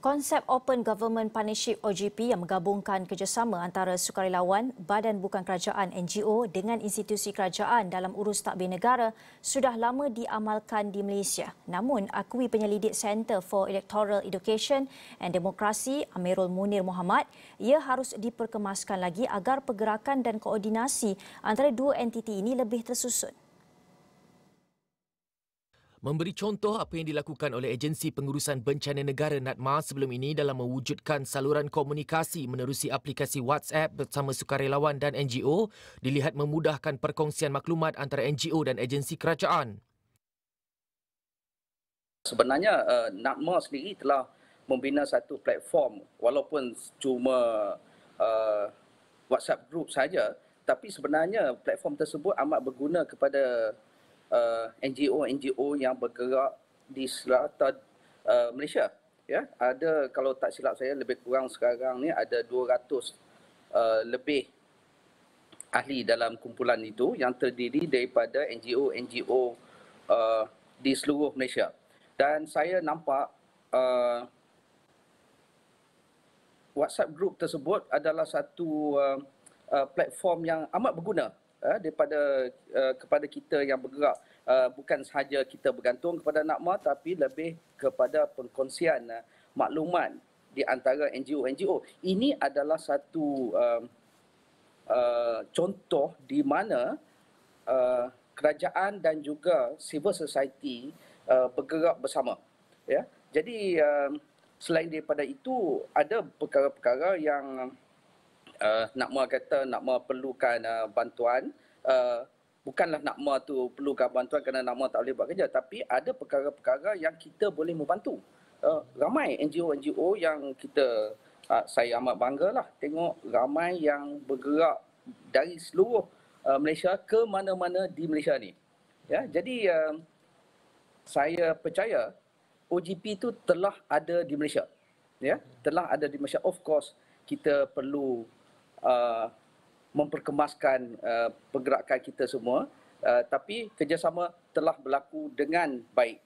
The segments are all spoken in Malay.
Konsep Open Government Partnership OGP yang menggabungkan kerjasama antara sukarelawan, badan bukan kerajaan NGO dengan institusi kerajaan dalam urus tadbir negara sudah lama diamalkan di Malaysia. Namun, akui penyelidik Centre for Electoral Education and Democracy, Amerul Muner Mohammad, ia harus diperkemaskan lagi agar pergerakan dan koordinasi antara dua entiti ini lebih tersusun. Memberi contoh apa yang dilakukan oleh Agensi Pengurusan Bencana Negara NADMA sebelum ini dalam mewujudkan saluran komunikasi menerusi aplikasi WhatsApp bersama sukarelawan dan NGO, dilihat memudahkan perkongsian maklumat antara NGO dan agensi kerajaan. Sebenarnya NADMA sendiri telah membina satu platform walaupun cuma WhatsApp group saja, tapi sebenarnya platform tersebut amat berguna kepada NGO-NGO yang bergerak di selatan Malaysia. Ya, ada, kalau tak silap saya, lebih kurang sekarang ni ada 200 lebih ahli dalam kumpulan itu yang terdiri daripada NGO-NGO di seluruh Malaysia. Dan saya nampak WhatsApp group tersebut adalah satu platform yang amat berguna kepada kita yang bergerak, bukan sahaja kita bergantung kepada NADMA tapi lebih kepada pengkongsian maklumat di antara NGO-NGO. Ini adalah satu contoh di mana kerajaan dan juga civil society bergerak bersama. Ya? Jadi selain daripada itu, ada perkara-perkara yang NADMA kata NADMA perlukan bantuan. Bukanlah NADMA tu perlukan bantuan kerana NADMA tak boleh buat kerja, tapi ada perkara-perkara yang kita boleh membantu. Ramai NGO-NGO yang kita, saya amat banggalah tengok ramai yang bergerak dari seluruh Malaysia ke mana-mana di Malaysia ni. Ya, jadi saya percaya OGP tu telah ada di Malaysia. Ya, telah ada di Malaysia. Of course kita perlu memperkemaskan pergerakan kita semua, tapi kerjasama telah berlaku dengan baik.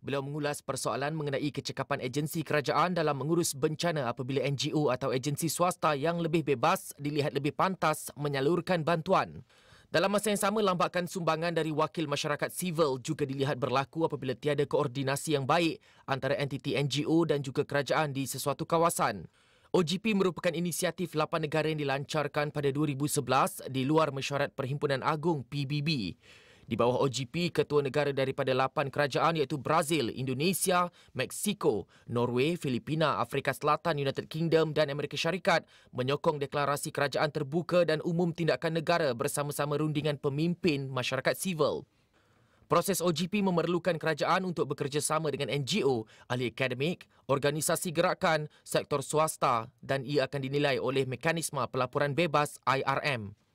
Beliau mengulas persoalan mengenai kecekapan agensi kerajaan dalam mengurus bencana apabila NGO atau agensi swasta yang lebih bebas dilihat lebih pantas menyalurkan bantuan. Dalam masa yang sama, lambakan sumbangan dari wakil masyarakat sivil juga dilihat berlaku apabila tiada koordinasi yang baik antara entiti NGO dan juga kerajaan di sesuatu kawasan. OGP merupakan inisiatif 8 negara yang dilancarkan pada 2011 di luar mesyuarat Perhimpunan Agung PBB. Di bawah OGP, ketua negara daripada 8 kerajaan iaitu Brazil, Indonesia, Meksiko, Norway, Filipina, Afrika Selatan, United Kingdom dan Amerika Syarikat menyokong deklarasi kerajaan terbuka dan umum tindakan negara bersama-sama rundingan pemimpin masyarakat sivil. Proses OGP memerlukan kerajaan untuk bekerjasama dengan NGO, ahli akademik, organisasi gerakan, sektor swasta dan ia akan dinilai oleh mekanisme pelaporan bebas IRM.